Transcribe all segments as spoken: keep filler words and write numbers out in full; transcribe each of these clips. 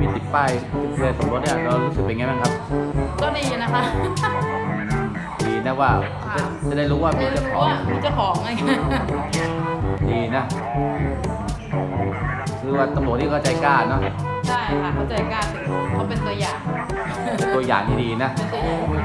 มีติดป้ายเรือสมรสเนี่ยเรารู้สึกเป็นไงบ้างครับก็ดีนะคะดีนะว่าจะได้รู้ว่ามีเจ้าของมีเจ้าของไงดีนะคือว่าตำรวจนี่ก็ใจกล้าเนาะใช่ค่ะเขาใจกล้าเขาเป็นตัวอย่างตัวอย่างที่ดีนะเป็นตัวอย่างที่ดี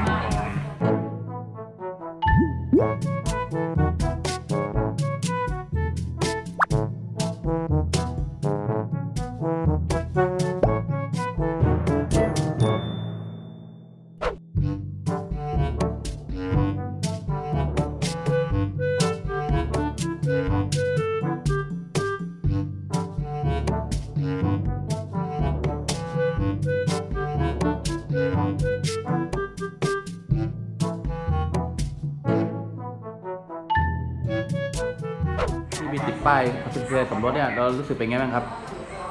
ติดป้ายเป็นเรือสมรสเนี่ยเรารู้สึกเป็นไงบ้างครับ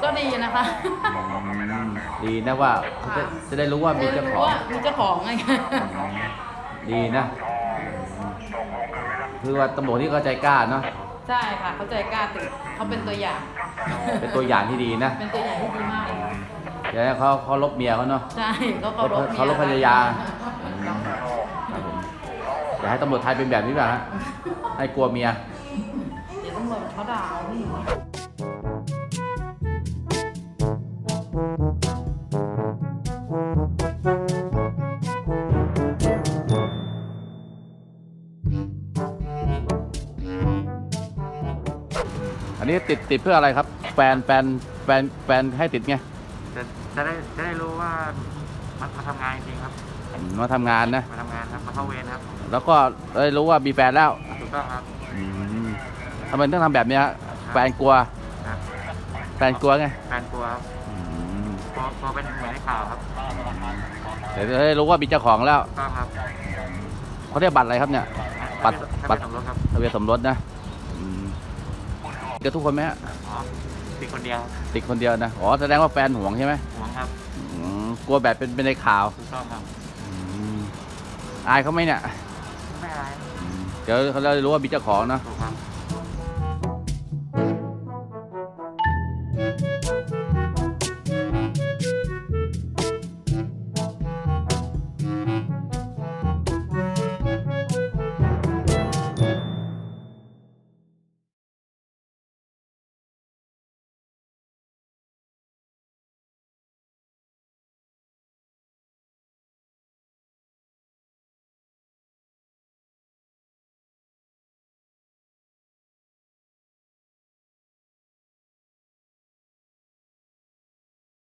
ก็ดีนะคะดีนะว่าจะได้รู้ว่ามีเจ้าของมีเจ้าของไงดีนะคือว่าตำรวจนี่ก็ใจกล้าเนาะใช่ค่ะเขาใจกล้าติดเขาเป็นตัวอย่างเป็นตัวอย่างที่ดีนะเป็นตัวอย่างที่ดีมากเดี๋ยวเขาเขาลบเมียเขาเนาะใช่เขาเขาลบเขาลบภรรยาอยากให้ตำรวจไทยเป็นแบบนี้แบบฮะให้กลัวเมียเขาดาวนี่อันนี้ติดติดเพื่ออะไรครับแฟนแฟนแฟนแฟนให้ติดไงจะจะได้จะได้รู้ว่ามันมาทำงานจริงครับมาทำงานนะมาทำงานครับมาเข้าเวรครับแล้วก็ได้รู้ว่ามีแฟนแล้วถูกต้องครับทำไมต้องทำแบบนี้ฮะแฟนกลัวแฟนกลัวไงแฟนกลัวกลัวเป็นเหมือนในข่าวครับเดี๋ยวได้รู้ว่ามีเจ้าของแล้วครับเขาได้บัตรอะไรครับเนี่ยบัตรบัตรสมรสครับทะเบียนสมรสนะเจอทุกคนไหมฮะติดคนเดียวติดคนเดียวนะอ๋อแสดงว่าแฟนห่วงใช่ไหมห่วงครับกลัวแบบเป็นเป็นในข่าวถูกต้องครับอายเขาไหมเนี่ยไม่อายเดี๋ยวเขาได้รู้ว่ามีเจ้าของนะ